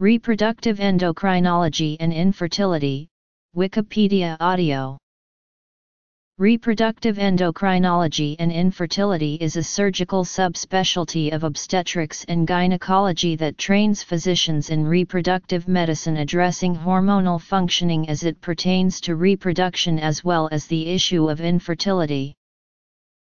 Reproductive Endocrinology and Infertility, Wikipedia Audio. Reproductive endocrinology and infertility is a surgical subspecialty of obstetrics and gynecology that trains physicians in reproductive medicine addressing hormonal functioning as it pertains to reproduction as well as the issue of infertility.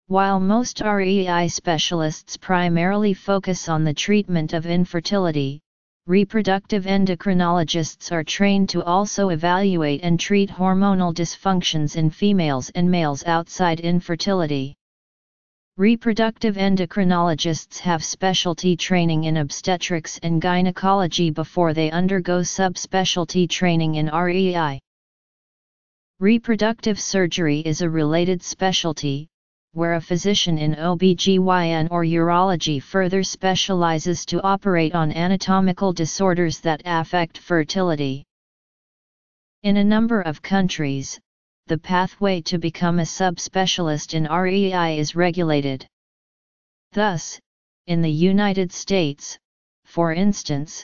While most REI specialists primarily focus on the treatment of infertility, reproductive endocrinologists are trained to also evaluate and treat hormonal dysfunctions in females and males outside infertility. Reproductive endocrinologists have specialty training in obstetrics and gynecology before they undergo subspecialty training in REI. Reproductive surgery is a related specialty, where a physician in OBGYN or urology further specializes to operate on anatomical disorders that affect fertility. In a number of countries, the pathway to become a subspecialist in REI is regulated. Thus, in the United States, for instance,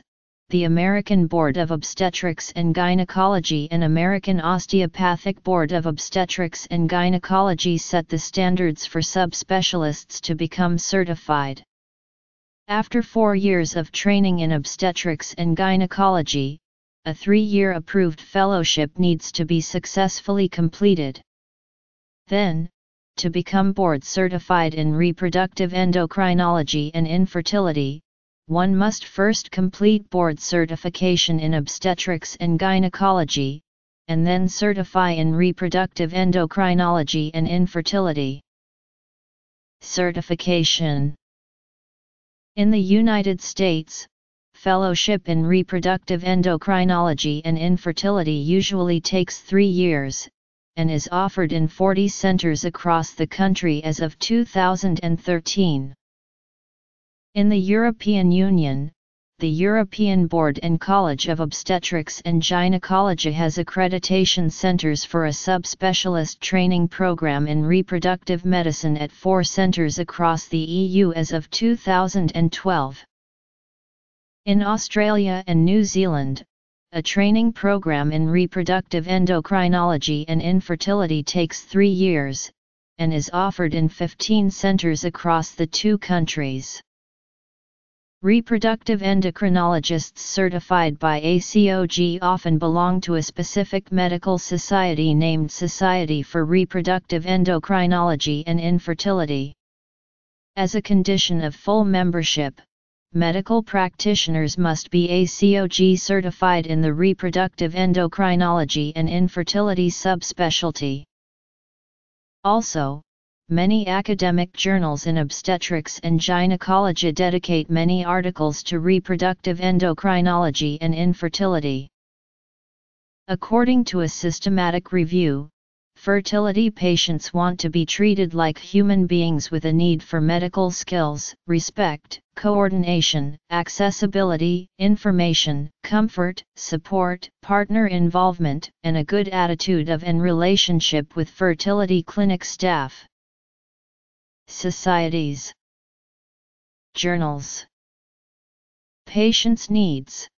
the American Board of Obstetrics and Gynecology and American Osteopathic Board of Obstetrics and Gynecology set the standards for subspecialists to become certified. After 4 years of training in obstetrics and gynecology, a 3-year approved fellowship needs to be successfully completed. Then, to become board certified in reproductive endocrinology and infertility, one must first complete board certification in obstetrics and gynecology, and then certify in reproductive endocrinology and infertility. Certification. In the United States, fellowship in reproductive endocrinology and infertility usually takes 3 years, and is offered in 40 centers across the country as of 2013. In the European Union, the European Board and College of Obstetrics and Gynecology has accreditation centers for a subspecialist training program in reproductive medicine at 4 centers across the EU as of 2012. In Australia and New Zealand, a training program in reproductive endocrinology and infertility takes 3 years, and is offered in 15 centers across the 2 countries. Reproductive endocrinologists certified by ACOG often belong to a specific medical society named Society for Reproductive Endocrinology and Infertility. As a condition of full membership, medical practitioners must be ACOG certified in the reproductive endocrinology and infertility subspecialty. Also, many academic journals in obstetrics and gynecology dedicate many articles to reproductive endocrinology and infertility. According to a systematic review, fertility patients want to be treated like human beings with a need for medical skills, respect, coordination, accessibility, information, comfort, support, partner involvement, and a good attitude of and relationship with fertility clinic staff. Societies. Journals. Patients' needs.